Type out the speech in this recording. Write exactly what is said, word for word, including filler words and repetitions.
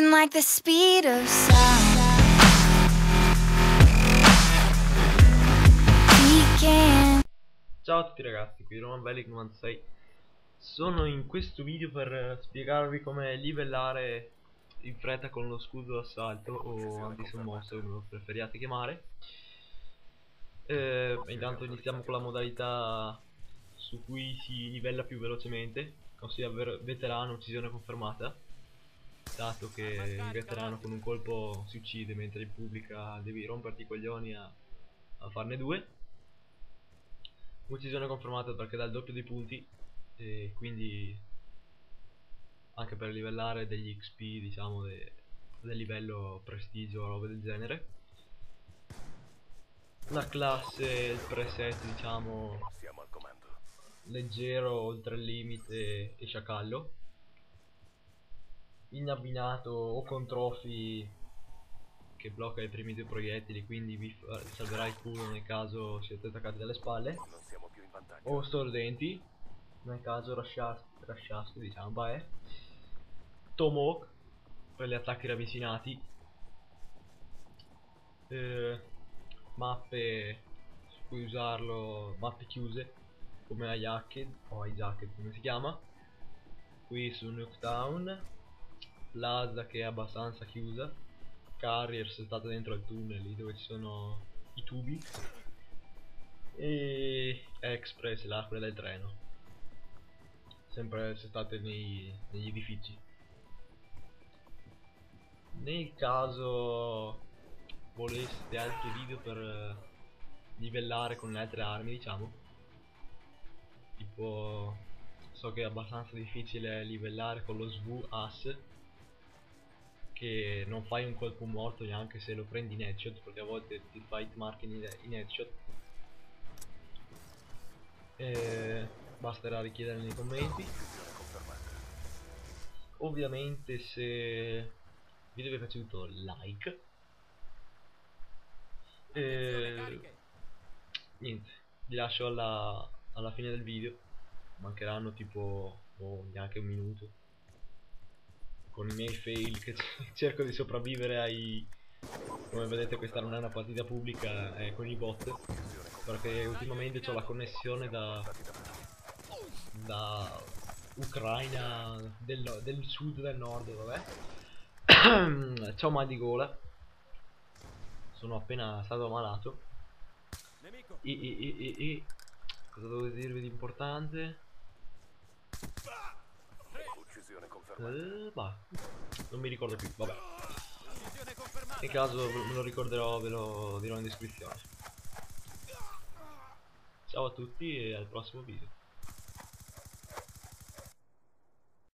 moving like the speed of sound. Ciao a tutti ragazzi, qui Roman Balic novantasei. Sono in questo video per spiegarvi come livellare in fretta con lo scudo d'assalto o antisommosso, come lo preferiate chiamare. Eh, intanto iniziamo con la modalità su cui si livella più velocemente, ossia veterano, uccisione confermata, dato che il veterano con un colpo si uccide, mentre in pubblica devi romperti i coglioni a, a farne due. Uccisione confermata perché dà il doppio dei punti, e quindi anche per livellare degli X P, diciamo, de, del livello prestigio o roba del genere. La classe, il preset, diciamo, leggero, oltre il limite e sciacallo. In abbinato o con trophy che blocca i primi due proiettili, quindi vi salverà il culo nel caso siete attaccati dalle spalle, o stordenti nel caso rasciaste, diciamo, beh, tomahawk per gli attacchi ravvicinati. eh, mappe su cui usarlo, mappe chiuse come Hijacked o Hijacked come si chiama qui su Nuketown, Plaza che è abbastanza chiusa, Carrier se state dentro al tunnel lì dove ci sono i tubi, e Express, l'acqua del treno, sempre se state nei, negli edifici. Nel caso voleste altri video per livellare con le altre armi, diciamo, tipo so che è abbastanza difficile livellare con lo S W A S, che non fai un colpo morto neanche se lo prendi in headshot, perché a volte ti fai hit mark in, in headshot. E basterà richiedere nei commenti. Ovviamente se il video vi è piaciuto, like. E niente, vi lascio alla, alla fine del video, mancheranno tipo oh, neanche un minuto, con i miei fail che cerco di sopravvivere ai... Come vedete questa non è una partita pubblica, è con i bot, perché ultimamente ho la connessione da da Ucraina, del, del sud, del nord, vabbè. C'ho mal di gola, sono appena stato ammalato. E, e, e, e, e. Cosa devo dirvi di importante? Eh, bah. Non mi ricordo più, vabbè. Nel caso me lo ricorderò, ve lo dirò in descrizione. Ciao a tutti e al prossimo video.